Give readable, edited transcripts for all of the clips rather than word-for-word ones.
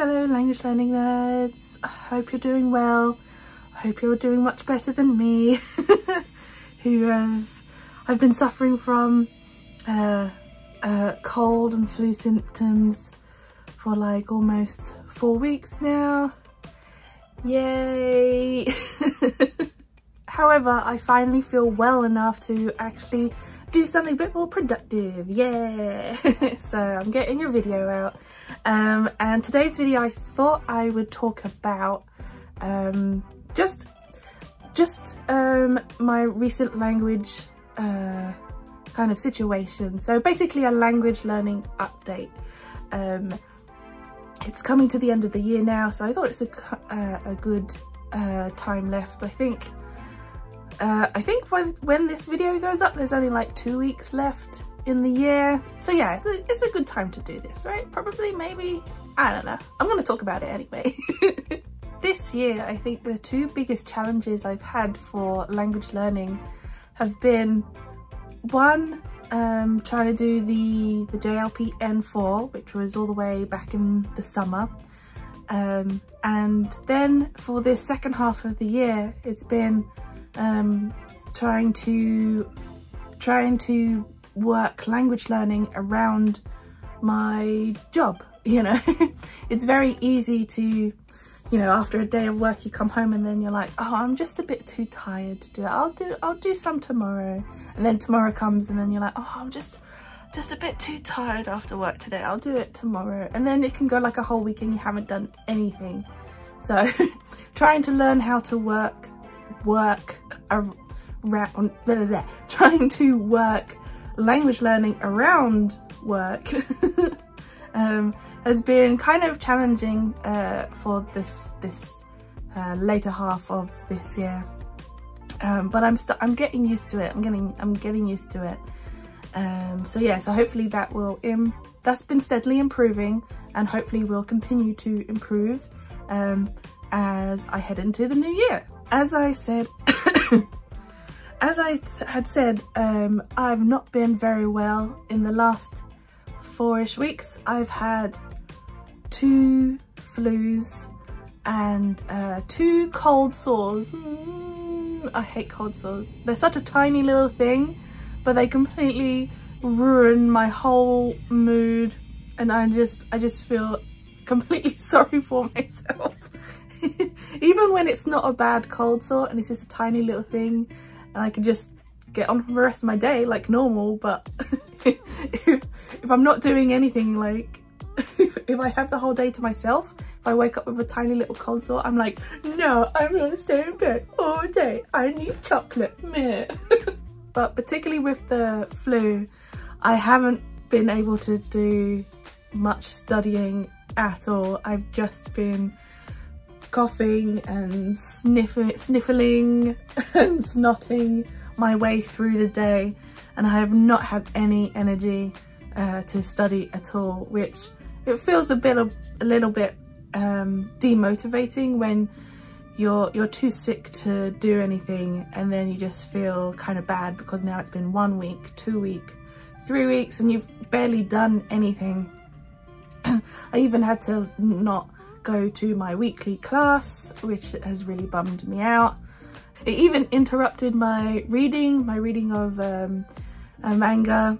fellow language learning nerds. I hope you're doing well. I hope you're doing much better than me, who I've been suffering from cold and flu symptoms for like almost 4 weeks now. Yay! However, I finally feel well enough to actually do something a bit more productive. Yeah! So I'm getting a video out, and today's video I thought I would talk about my recent language kind of situation. So basically a language learning update. It's coming to the end of the year now, so I thought it's a good time left. I think when this video goes up, there's only like 2 weeks left in the year. So yeah, it's a good time to do this, right? Probably, maybe, I don't know. I'm gonna talk about it anyway. This year, I think the two biggest challenges I've had for language learning have been, one, trying to do the JLPT N4, which was all the way back in the summer. And then for this second half of the year, it's been trying to work language learning around my job, you know. It's very easy to, you know, after a day of work you come home and then you're like, oh, I'm just a bit too tired to do it. I'll do some tomorrow. And then tomorrow comes and then you're like, oh, I'm just a bit too tired after work today, I'll do it tomorrow. And then it can go like a whole week and you haven't done anything. So trying to learn how to work language learning around work has been kind of challenging for this later half of this year, but I'm getting used to it. I'm getting used to it. So yeah, so hopefully that will that's been steadily improving, and hopefully will continue to improve as I head into the new year. As I had said, I've not been very well in the last 4-ish weeks. I've had 2 flus and 2 cold sores. I hate cold sores. They're such a tiny little thing, but they completely ruin my whole mood, and I just feel completely sorry for myself. Even when it's not a bad cold sore and it's just a tiny little thing and I can just get on for the rest of my day like normal, but if I'm not doing anything, like if I have the whole day to myself, if I wake up with a tiny little cold sore, I'm like, no, I'm gonna stay in bed all day, I need chocolate. But particularly with the flu, I haven't been able to do much studying at all. I've just been coughing and sniffling and snotting my way through the day, and I have not had any energy to study at all, which it feels a little bit demotivating when you're too sick to do anything, and then you just feel kind of bad because now it's been 1 week, 2 weeks, 3 weeks and you've barely done anything. I even had to not go to my weekly class, which has really bummed me out. It even interrupted my reading of a manga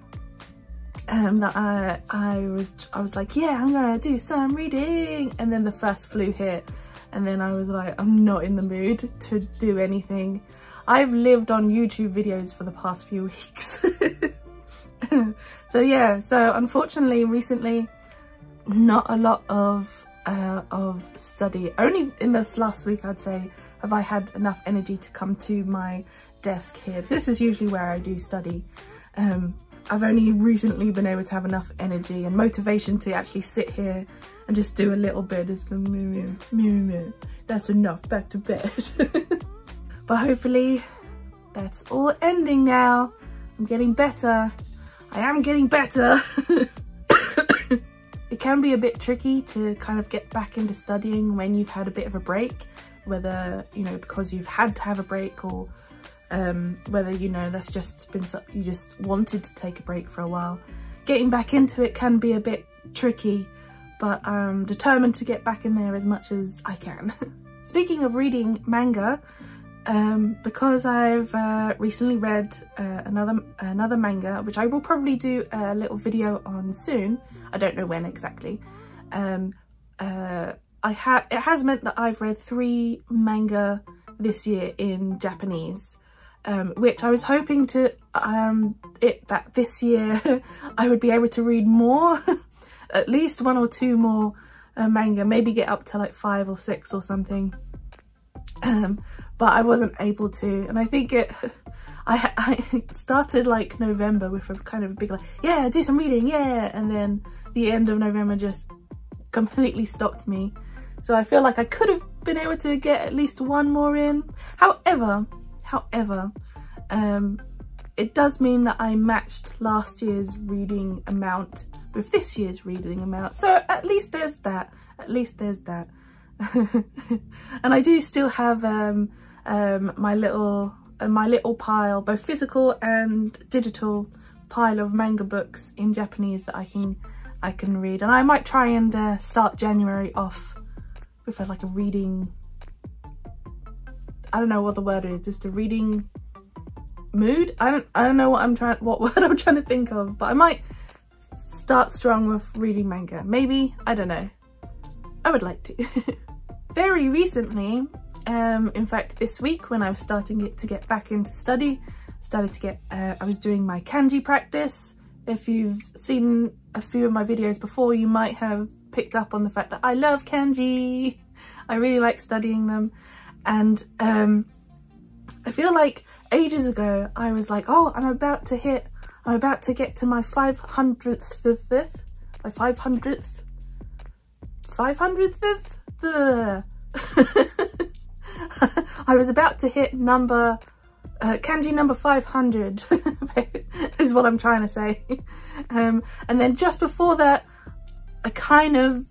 that I was like, yeah, I'm gonna do some reading, and then the first flu hit, and then I was like, I'm not in the mood to do anything. I've lived on YouTube videos for the past few weeks. So yeah, so unfortunately recently not a lot of study. Only in this last week, I'd say, have I had enough energy to come to my desk here. This is usually where I do study. I've only recently been able to have enough energy and motivation to actually sit here and just do a little bit. Just that's enough, back to bed. But hopefully that's all ending now. I'm getting better. I am getting better. It can be a bit tricky to kind of get back into studying when you've had a bit of a break, whether, you know, because you've had to have a break, or whether, you know, that's just been you just wanted to take a break for a while. Getting back into it can be a bit tricky, but I'm determined to get back in there as much as I can. Speaking of reading manga, because I've recently read another manga, which I will probably do a little video on soon, I don't know when exactly, it has meant that I've read 3 manga this year in Japanese, which I was hoping to that this year I would be able to read more, at least 1 or 2 more manga, maybe get up to like 5 or 6 or something, but I wasn't able to. And I think I started like November with a kind of big like, yeah, do some reading, yeah, and then the end of November just completely stopped me. So I feel like I could have been able to get at least 1 more in. However, it does mean that I matched last year's reading amount with this year's reading amount. So at least there's that. At least there's that. And I do still have my little pile, both physical and digital pile of manga books in Japanese that I can read. And I might try and start January off with like a reading, I don't know what the word is, just a reading mood. I don't know what word I'm trying to think of, but I might start strong with reading manga. Maybe, I don't know. I would like to. Very recently, in fact this week, when I was starting to get back into study, I was doing my kanji practice. If you've seen a few of my videos before, you might have picked up on the fact that I love kanji. I really like studying them. And I feel like ages ago I was like, oh, I'm about to get to my 500th, I was about to hit kanji number 500 is what I'm trying to say. And then just before that, I kind of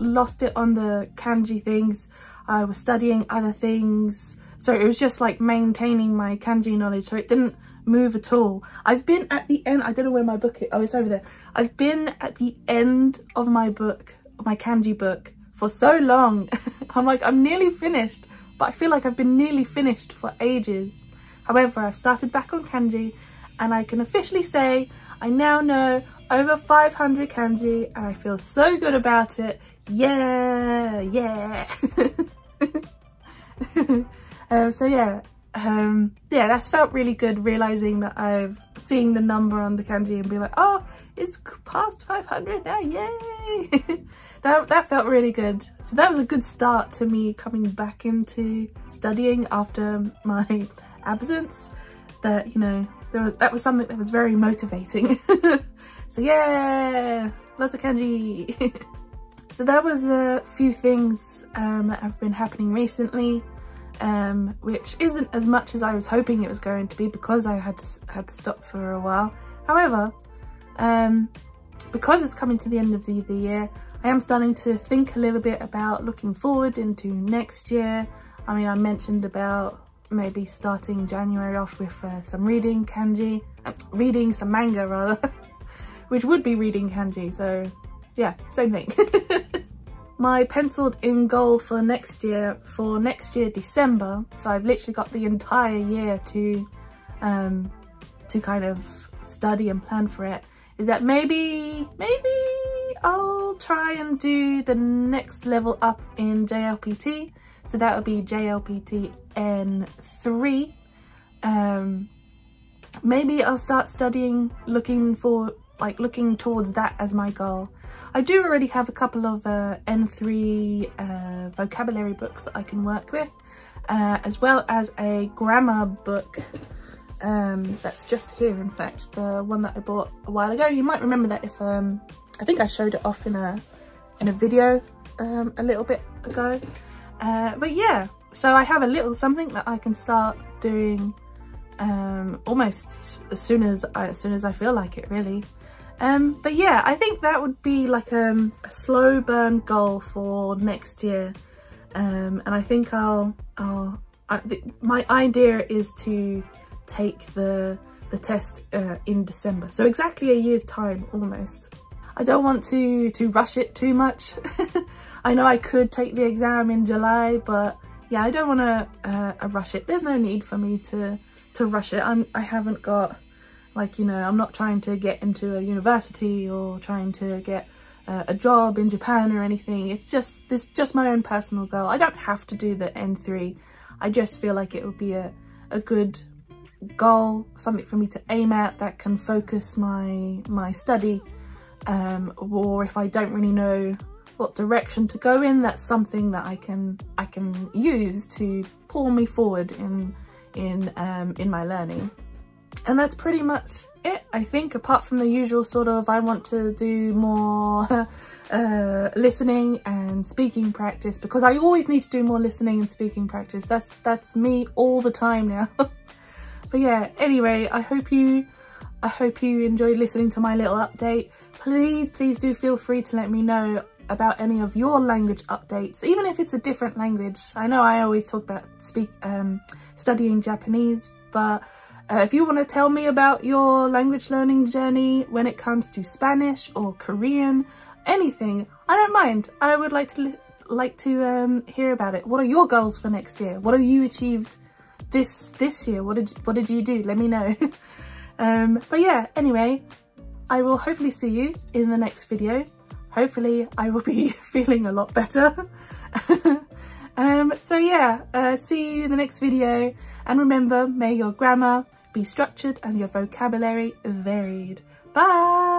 lost it on the kanji things. I was studying other things, so it was just like maintaining my kanji knowledge, so it didn't move at all. I've been at the end, I don't know where my book is, oh, it's over there. I've been at the end of my book, my kanji book, for so long. I'm like, I'm nearly finished, but I feel like I've been nearly finished for ages. However, I've started back on kanji, and I can officially say I now know over 500 kanji, and I feel so good about it. Yeah, yeah. Yeah, that's felt really good, realizing that I've seen the number on the kanji and be like, oh, it's past 500 now, yay. that felt really good. So that was a good start to me coming back into studying after my absence. That, you know, that was something that was very motivating. So yeah, lots of kanji. So that was a few things that have been happening recently, which isn't as much as I was hoping it was going to be, because I had to stop for a while. However, because it's coming to the end of the year, I am starting to think a little bit about looking forward into next year. I mean, I mentioned about maybe starting January off with some reading kanji, reading some manga rather, which would be reading kanji, so yeah, same thing. My penciled in goal for next year December, so I've literally got the entire year to kind of study and plan for it, is that maybe I'll try and do the next level up in JLPT. So that would be JLPT N3. Maybe I'll start studying, looking towards that as my goal. I do already have a couple of N3 vocabulary books that I can work with, as well as a grammar book that's just here, in fact, the one that I bought a while ago. You might remember that if I think I showed it off in a video a little bit ago. But yeah, so I have a little something that I can start doing almost as soon as I feel like it, really. But yeah, I think that would be like a slow burn goal for next year, and I think my idea is to take the test in December, so exactly a year's time almost. I don't want to rush it too much. I know I could take the exam in July, but yeah, I don't want to rush it. There's no need for me to rush it. I haven't got, like, you know, I'm not trying to get into a university or trying to get a job in Japan or anything. It's just this, just my own personal goal. I don't have to do the N3. I just feel like it would be a good goal, something for me to aim at that can focus my study. Or if I don't really know what direction to go in, that's something that I can use to pull me forward in my learning. And that's pretty much it, I think, apart from the usual sort of, I want to do more listening and speaking practice, because I always need to do more listening and speaking practice. That's me all the time now. But yeah, anyway, I hope you enjoyed listening to my little update. Please do feel free to let me know about any of your language updates, even if it's a different language. I know I always talk about studying Japanese, but if you want to tell me about your language learning journey when it comes to Spanish or Korean, anything, I don't mind. I would like to hear about it. What are your goals for next year? What have you achieved this year? What did you do? Let me know. But yeah, anyway, I will hopefully see you in the next video. Hopefully I will be feeling a lot better. So yeah, see you in the next video. And remember, may your grammar be structured and your vocabulary varied. Bye!